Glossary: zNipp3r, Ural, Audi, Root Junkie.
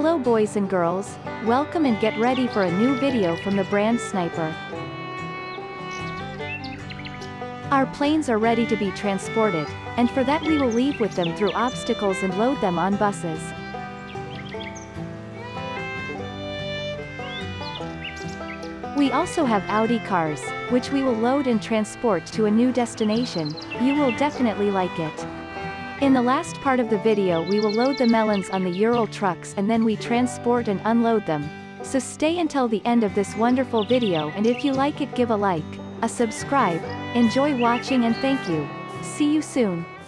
Hello boys and girls, welcome and get ready for a new video from the brand zNipp3r. Our planes are ready to be transported, and for that we will leave with them through obstacles and load them on buses. We also have Audi cars, which we will load and transport to a new destination. You will definitely like it. In the last part of the video we will load the melons on the Ural trucks and then we transport and unload them. So stay until the end of this wonderful video, and if you like it give a like, a subscribe. Enjoy watching and thank you. See you soon.